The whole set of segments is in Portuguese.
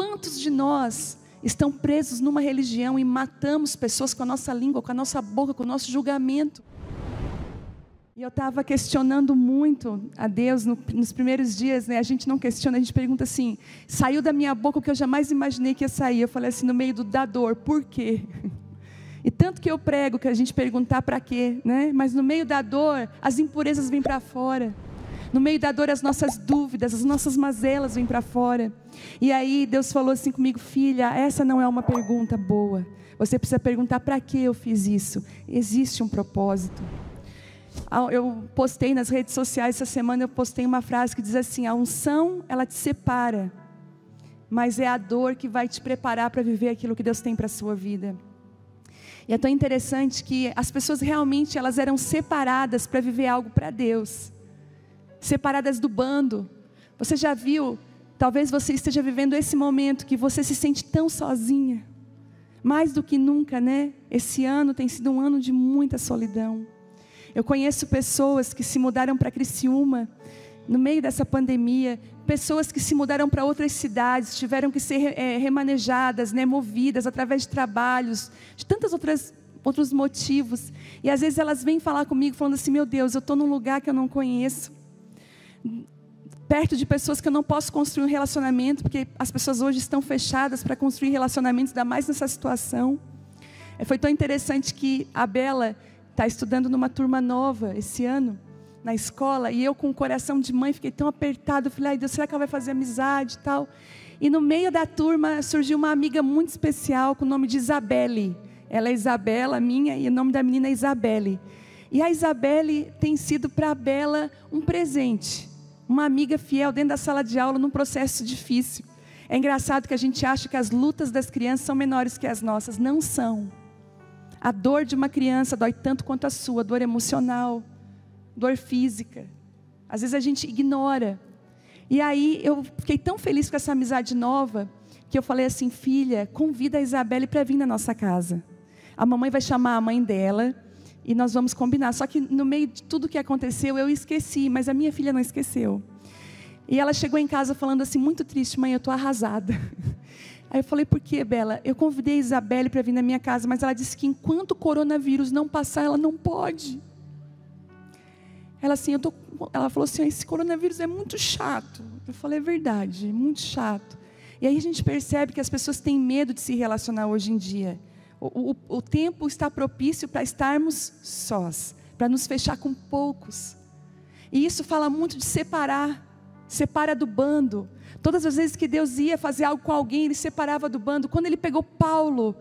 Quantos de nós estão presos numa religião e matamos pessoas com a nossa língua, com a nossa boca, com o nosso julgamento? E eu estava questionando muito a Deus nos primeiros dias, né? A gente não questiona, a gente pergunta assim, saiu da minha boca o que eu jamais imaginei que ia sair. Eu falei assim, no meio da dor, por quê? E tanto que eu prego que a gente perguntar para quê, né? Mas no meio da dor, as impurezas vêm para fora. No meio da dor, as nossas dúvidas, as nossas mazelas vêm para fora. E aí Deus falou assim comigo, filha, essa não é uma pergunta boa. Você precisa perguntar para que eu fiz isso. Existe um propósito. Eu postei nas redes sociais essa semana, eu postei uma frase que diz assim, a unção ela te separa, mas é a dor que vai te preparar para viver aquilo que Deus tem para a sua vida. E é tão interessante que as pessoas realmente elas eram separadas para viver algo para Deus, separadas do bando. Você já viu, talvez você esteja vivendo esse momento que você se sente tão sozinha, mais do que nunca, né? Esse ano tem sido um ano de muita solidão. Eu conheço pessoas que se mudaram para Criciúma no meio dessa pandemia, pessoas que se mudaram para outras cidades, tiveram que ser remanejadas, né, movidas através de trabalhos, de tantos outros motivos. E às vezes elas vêm falar comigo falando assim, meu Deus, eu estou num lugar que eu não conheço, perto de pessoas que eu não posso construir um relacionamento, porque as pessoas hoje estão fechadas para construir relacionamentos, ainda mais nessa situação. Foi tão interessante que a Bela está estudando numa turma nova esse ano, na escola, e eu com o coração de mãe fiquei tão apertado, falei, ai Deus, será que ela vai fazer amizade e tal? E no meio da turma surgiu uma amiga muito especial com o nome de Isabelle. Ela é Isabela, minha, e o nome da menina é Isabelle. E a Isabelle tem sido para a Bela um presente, uma amiga fiel dentro da sala de aula num processo difícil. É engraçado que a gente acha que as lutas das crianças são menores que as nossas, não são. A dor de uma criança dói tanto quanto a sua, dor emocional, dor física. Às vezes a gente ignora. E aí eu fiquei tão feliz com essa amizade nova, que eu falei assim, filha, convida a Isabelle para vir na nossa casa. A mamãe vai chamar a mãe dela e nós vamos combinar. Só que no meio de tudo que aconteceu, eu esqueci, mas a minha filha não esqueceu. E ela chegou em casa falando assim, muito triste, mãe, eu estou arrasada. Aí eu falei, por quê, Bela? Eu convidei a Isabelle para vir na minha casa, mas ela disse que enquanto o coronavírus não passar, ela não pode. Ela, assim, ela falou assim, esse coronavírus é muito chato. Eu falei, é verdade, é muito chato. E aí a gente percebe que as pessoas têm medo de se relacionar hoje em dia. O tempo está propício para estarmos sós, para nos fechar com poucos. E isso fala muito de separar, separa do bando. Todas as vezes que Deus ia fazer algo com alguém, Ele separava do bando. Quando Ele pegou Paulo,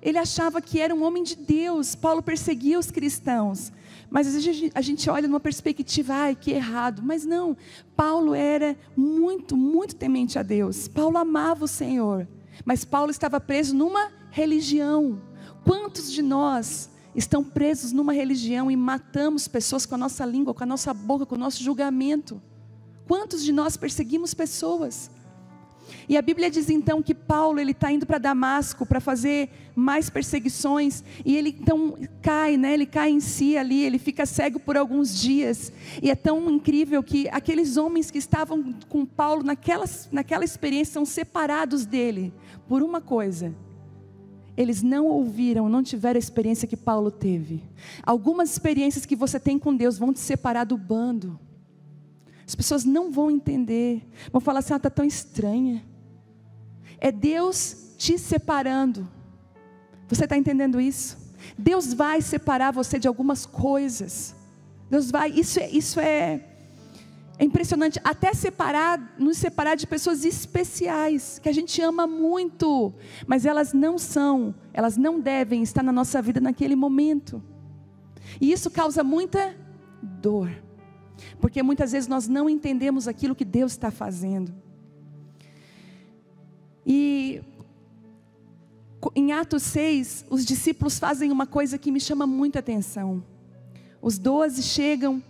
ele achava que era um homem de Deus. Paulo perseguia os cristãos. Mas às vezes a gente olha numa perspectiva, ai, que errado. Mas não, Paulo era muito, muito temente a Deus. Paulo amava o Senhor. Mas Paulo estava preso numa religião. Quantos de nós estão presos numa religião e matamos pessoas com a nossa língua, com a nossa boca, com o nosso julgamento? Quantos de nós perseguimos pessoas? E a Bíblia diz então que Paulo está indo para Damasco para fazer mais perseguições. E ele então cai, né? Ele cai em si ali, ele fica cego por alguns dias. E é tão incrível que aqueles homens que estavam com Paulo naquela experiência são separados dele por uma coisa. Eles não ouviram, não tiveram a experiência que Paulo teve. Algumas experiências que você tem com Deus vão te separar do bando. As pessoas não vão entender, vão falar assim, ela está tão estranha. É Deus te separando. Você está entendendo isso? Deus vai separar você de algumas coisas. Deus vai, isso é impressionante, até nos separar de pessoas especiais, que a gente ama muito, mas elas não devem estar na nossa vida naquele momento. E isso causa muita dor. Porque muitas vezes nós não entendemos aquilo que Deus está fazendo. E em Atos 6, os discípulos fazem uma coisa que me chama muita atenção. Os 12 chegam,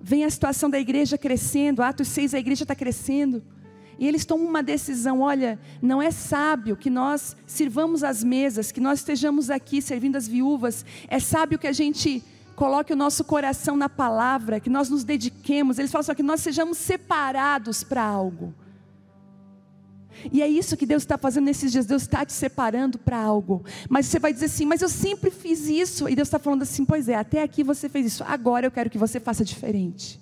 vem a situação da igreja crescendo. Atos 6, a igreja está crescendo. E eles tomam uma decisão, olha, não é sábio que nós sirvamos as mesas, que nós estejamos aqui servindo as viúvas. É sábio que a gente coloque o nosso coração na palavra, que nós nos dediquemos. Eles falam só que nós sejamos separados para algo. E é isso que Deus está fazendo nesses dias. Deus está te separando para algo. Mas você vai dizer assim, mas eu sempre fiz isso. E Deus está falando assim, pois é, até aqui você fez isso. Agora eu quero que você faça diferente.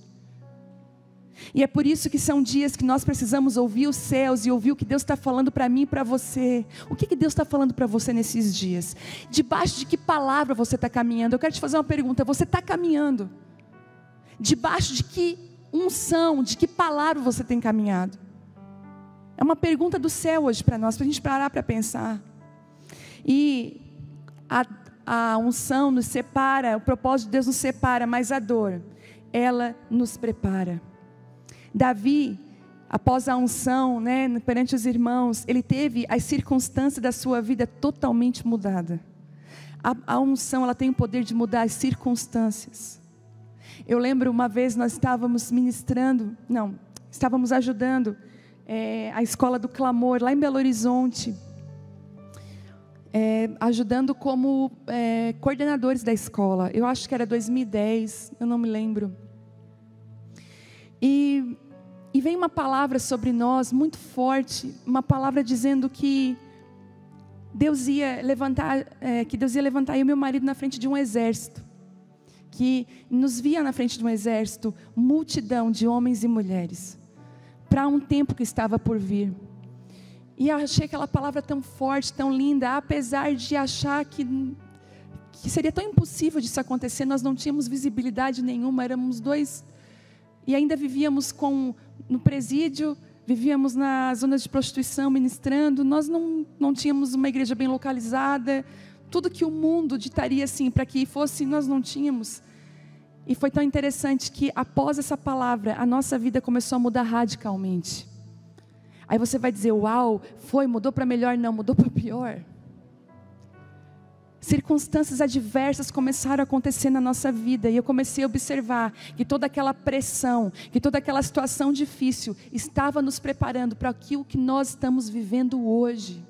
E é por isso que são dias que nós precisamos ouvir os céus e ouvir o que Deus está falando para mim e para você. O que Deus está falando para você nesses dias? Debaixo de que palavra você está caminhando? Eu quero te fazer uma pergunta. Você está caminhando debaixo de que unção, de que palavra você tem caminhado? É uma pergunta do céu hoje para nós, para a gente parar para pensar. E a unção nos separa, o propósito de Deus nos separa, mas a dor, ela nos prepara. Davi, após a unção, perante os irmãos, ele teve as circunstâncias da sua vida totalmente mudada. A unção, ela tem o poder de mudar as circunstâncias. Eu lembro uma vez nós estávamos ajudando a escola do clamor lá em Belo Horizonte, ajudando como coordenadores da escola. Eu acho que era 2010, eu não me lembro. E vem uma palavra sobre nós muito forte, uma palavra dizendo que Deus ia levantar eu e meu marido na frente de um exército, que nos via na frente de um exército, multidão de homens e mulheres, para um tempo que estava por vir. E eu achei aquela palavra tão forte, tão linda, apesar de achar que seria tão impossível disso acontecer. Nós não tínhamos visibilidade nenhuma, éramos dois. E ainda vivíamos no presídio, vivíamos na zona de prostituição, ministrando. Nós não tínhamos uma igreja bem localizada. Tudo que o mundo ditaria assim, para que fosse, nós não tínhamos. E foi tão interessante que após essa palavra, a nossa vida começou a mudar radicalmente. Aí você vai dizer, uau, mudou para melhor? Não, mudou para pior. Circunstâncias adversas começaram a acontecer na nossa vida. E eu comecei a observar que toda aquela pressão, que toda aquela situação difícil estava nos preparando para aquilo que nós estamos vivendo hoje.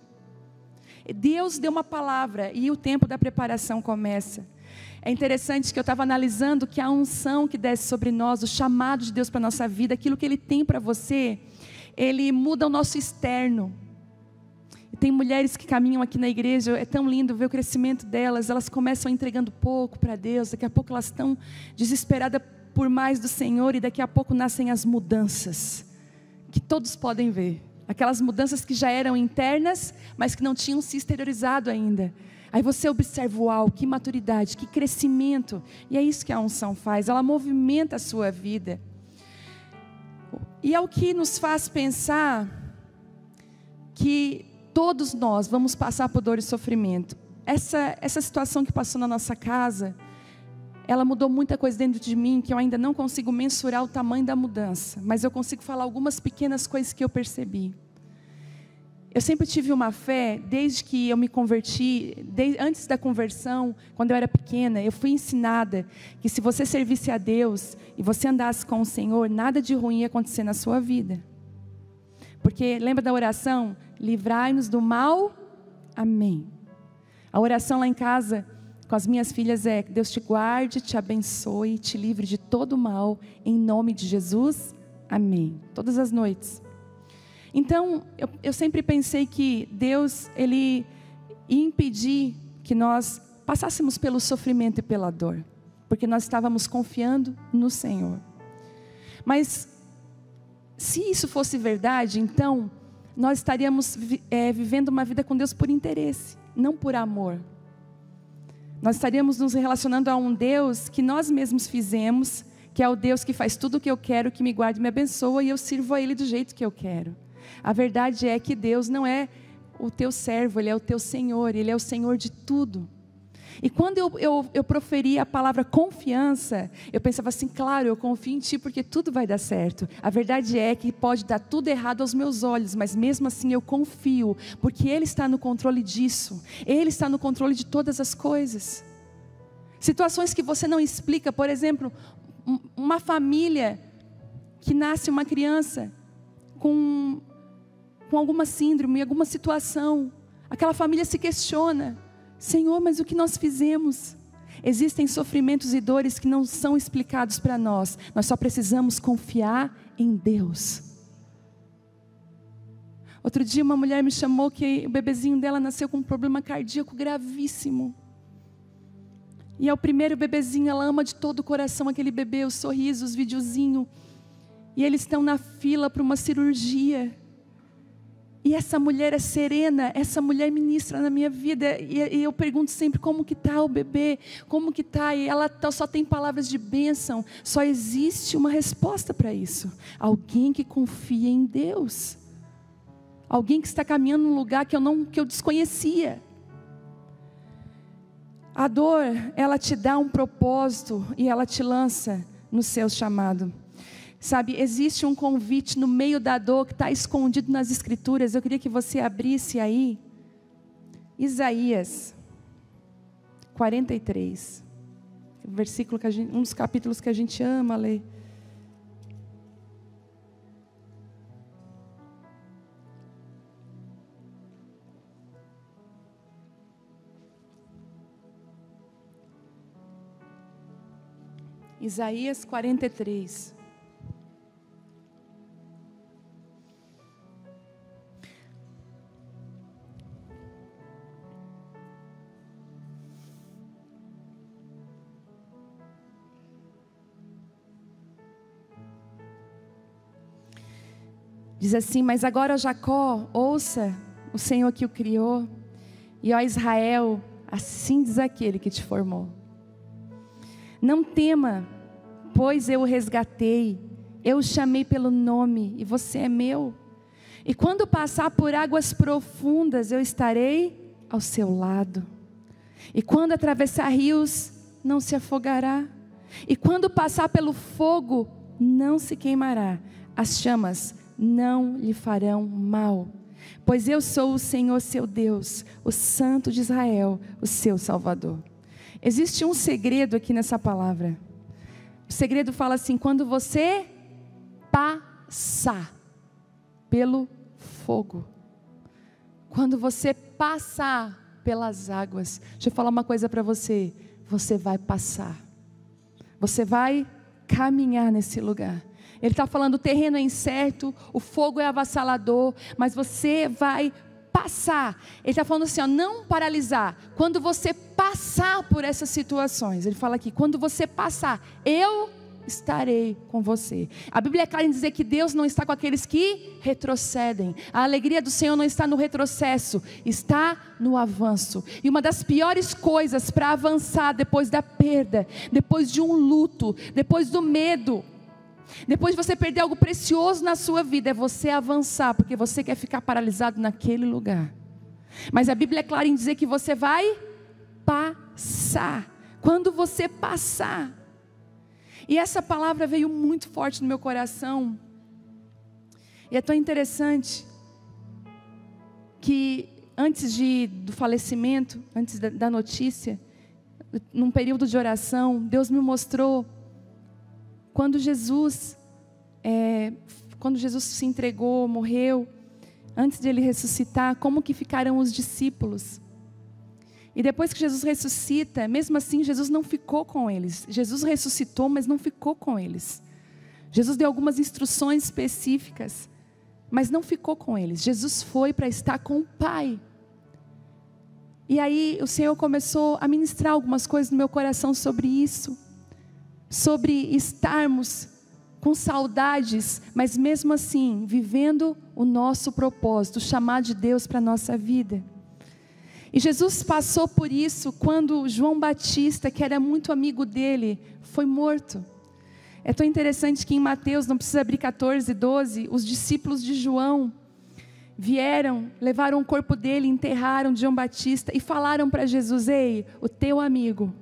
Deus deu uma palavra e o tempo da preparação começa. É interessante que eu estava analisando que a unção que desce sobre nós, o chamado de Deus para a nossa vida, aquilo que Ele tem para você, Ele muda o nosso externo. Tem mulheres que caminham aqui na igreja, é tão lindo ver o crescimento delas. Elas começam entregando pouco para Deus, daqui a pouco elas estão desesperadas por mais do Senhor, e daqui a pouco nascem as mudanças, que todos podem ver. Aquelas mudanças que já eram internas, mas que não tinham se exteriorizado ainda. Aí você observa, uau, que maturidade, que crescimento. E é isso que a unção faz, ela movimenta a sua vida. E é o que nos faz pensar que todos nós vamos passar por dor e sofrimento. Essa situação que passou na nossa casa, ela mudou muita coisa dentro de mim, que eu ainda não consigo mensurar o tamanho da mudança, mas eu consigo falar algumas pequenas coisas que eu percebi. Eu sempre tive uma fé, desde que eu me converti, antes da conversão, quando eu era pequena, eu fui ensinada que se você servisse a Deus e você andasse com o Senhor, nada de ruim ia acontecer na sua vida. Porque lembra da oração? Livrai-nos do mal, amém. A oração lá em casa com as minhas filhas é: Deus te guarde, te abençoe, te livre de todo mal, em nome de Jesus, amém. Todas as noites. Então eu sempre pensei que Deus, Ele ia impedir que nós passássemos pelo sofrimento e pela dor, porque nós estávamos confiando no Senhor. Mas se isso fosse verdade, então nós estaríamos vivendo uma vida com Deus por interesse, não por amor. Nós estaríamos nos relacionando a um Deus que nós mesmos fizemos, que é o Deus que faz tudo o que eu quero, que me guarda e me abençoa, e eu sirvo a Ele do jeito que eu quero. A verdade é que Deus não é o teu servo, Ele é o teu Senhor, Ele é o Senhor de tudo. E quando eu proferi a palavra confiança, eu pensava assim, claro, eu confio em Ti porque tudo vai dar certo. A verdade é que pode dar tudo errado aos meus olhos, mas mesmo assim eu confio, porque Ele está no controle disso. Ele está no controle de todas as coisas. Situações que você não explica, por exemplo, uma família que nasce uma criança com alguma síndrome, alguma situação. Aquela família se questiona. Senhor, mas o que nós fizemos? Existem sofrimentos e dores que não são explicados para nós. Nós só precisamos confiar em Deus. Outro dia uma mulher me chamou que o bebezinho dela nasceu com um problema cardíaco gravíssimo. E é o primeiro bebezinho, ela ama de todo o coração aquele bebê, o sorriso, os videozinhos. E eles estão na fila para uma cirurgia. E essa mulher é serena, essa mulher ministra na minha vida. E eu pergunto sempre como que está o bebê, como que está. E ela só tem palavras de bênção. Só existe uma resposta para isso. Alguém que confia em Deus. Alguém que está caminhando num lugar que eu desconhecia. A dor, ela te dá um propósito e ela te lança no seu chamado. Sabe, existe um convite no meio da dor que está escondido nas Escrituras. Eu queria que você abrisse aí. Isaías 43. Versículo que a gente, um dos capítulos que a gente ama ler. Isaías 43. Diz assim: mas agora, ó Jacó, ouça o Senhor que o criou, e ó Israel, assim diz aquele que te formou. Não tema, pois eu o resgatei, eu o chamei pelo nome, e você é meu. E quando passar por águas profundas, eu estarei ao seu lado. E quando atravessar rios, não se afogará. E quando passar pelo fogo, não se queimará. As chamas não lhe farão mal, pois eu sou o Senhor seu Deus, o Santo de Israel, o seu Salvador. Existe um segredo aqui nessa palavra. O segredo fala assim: quando você passar pelo fogo, quando você passar pelas águas, deixa eu falar uma coisa para você, você vai passar, você vai caminhar nesse lugar. Ele está falando: o terreno é incerto, o fogo é avassalador, mas você vai passar. Ele está falando assim, ó, não paralisar. Quando você passar por essas situações, ele fala aqui, quando você passar, eu estarei com você. A Bíblia é clara em dizer que Deus não está com aqueles que retrocedem. A alegria do Senhor não está no retrocesso, está no avanço. E uma das piores coisas para avançar depois da perda, depois de um luto, depois do medo, depois de você perder algo precioso na sua vida, é você avançar, porque você quer ficar paralisado naquele lugar. Mas a Bíblia é clara em dizer que você vai passar. Quando você passar. E essa palavra veio muito forte no meu coração. E é tão interessante que antes do falecimento, antes da notícia, num período de oração, Deus me mostrou quando Jesus se entregou, morreu, antes de ele ressuscitar, como que ficaram os discípulos? E depois que Jesus ressuscita, mesmo assim Jesus não ficou com eles. Jesus ressuscitou, mas não ficou com eles. Jesus deu algumas instruções específicas, mas não ficou com eles. Jesus foi para estar com o Pai. E aí o Senhor começou a ministrar algumas coisas no meu coração sobre isso. Sobre estarmos com saudades, mas mesmo assim, vivendo o nosso propósito, o chamado de Deus para a nossa vida. E Jesus passou por isso quando João Batista, que era muito amigo dele, foi morto. É tão interessante que em Mateus, não precisa abrir 14:12, os discípulos de João vieram, levaram o corpo dele, enterraram João Batista e falaram para Jesus: ei, o teu amigo,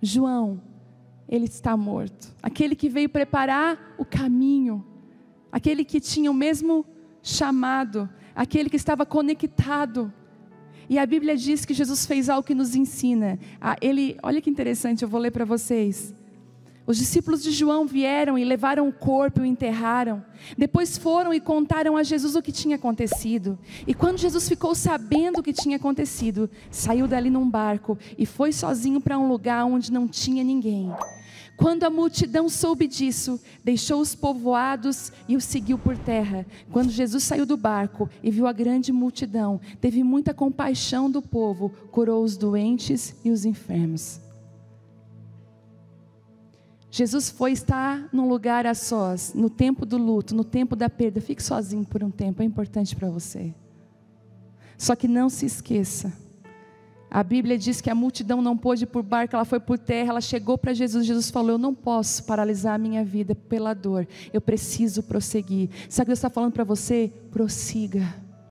João, ele está morto. Aquele que veio preparar o caminho, aquele que tinha o mesmo chamado, aquele que estava conectado. E a Bíblia diz que Jesus fez algo que nos ensina. Olha que interessante, eu vou ler para vocês. Os discípulos de João vieram e levaram o corpo e o enterraram. Depois foram e contaram a Jesus o que tinha acontecido. E quando Jesus ficou sabendo o que tinha acontecido, saiu dali num barco e foi sozinho para um lugar onde não tinha ninguém. Quando a multidão soube disso, deixou os povoados e o seguiu por terra. Quando Jesus saiu do barco e viu a grande multidão, teve muita compaixão do povo, curou os doentes e os enfermos. Jesus foi estar num lugar a sós, no tempo do luto, no tempo da perda. Fique sozinho por um tempo, é importante para você. Só que não se esqueça. A Bíblia diz que a multidão não pôde ir por barco, ela foi por terra, ela chegou para Jesus. Jesus falou, eu não posso paralisar a minha vida pela dor. Eu preciso prosseguir. Sabe o que Deus está falando para você? Prossiga.